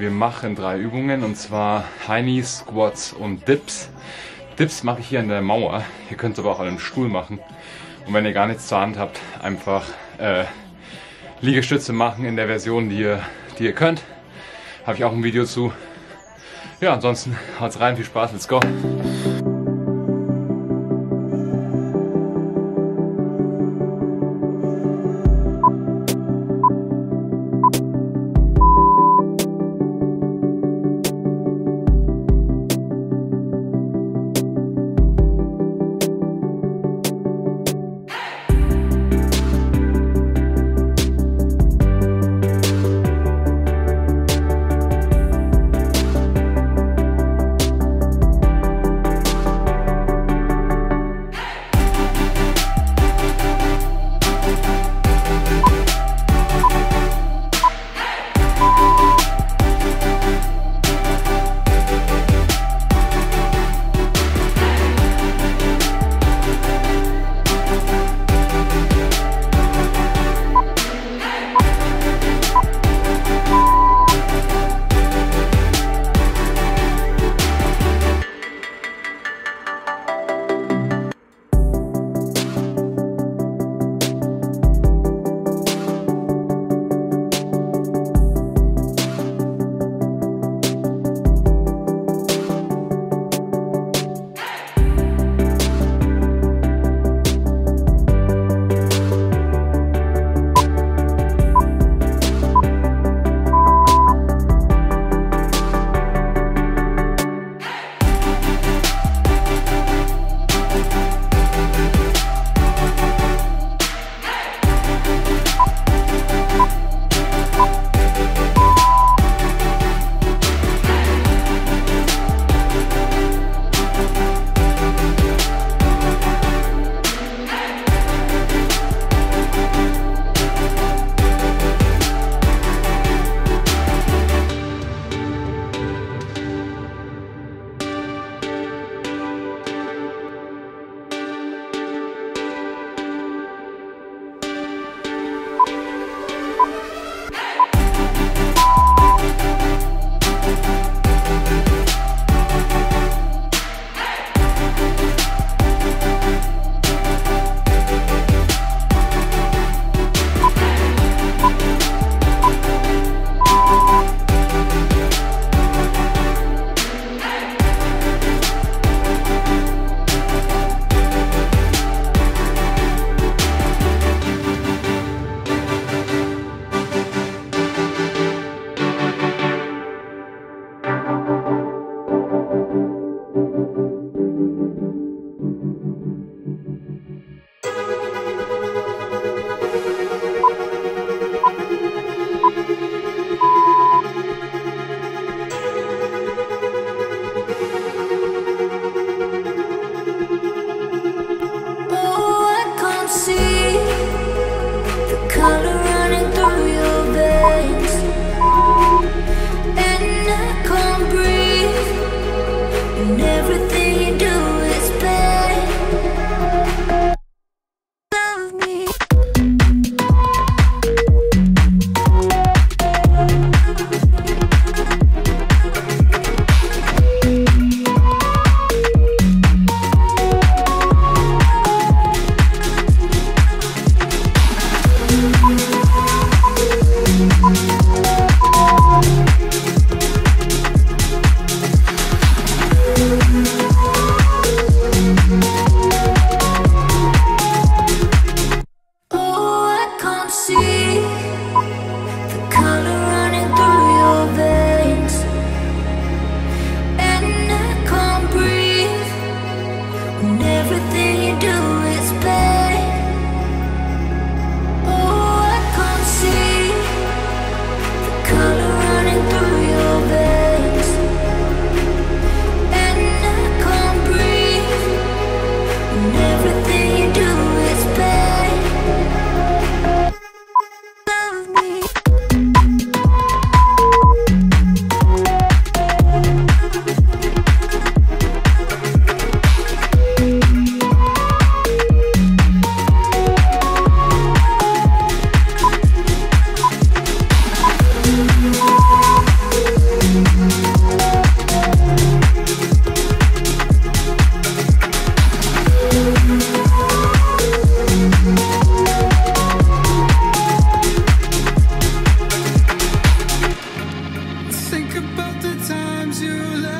Wir machen 3 Übungen, und zwar High Knee, Squats und Dips. Dips mache ich hier an der Mauer, ihr könnt es aber auch an einem Stuhl machen. Und wenn ihr gar nichts zur Hand habt, einfach Liegestütze machen in der Version, die ihr könnt. Habe ich auch ein Video zu. Ja, ansonsten haut's rein, viel Spaß, let's go! to love.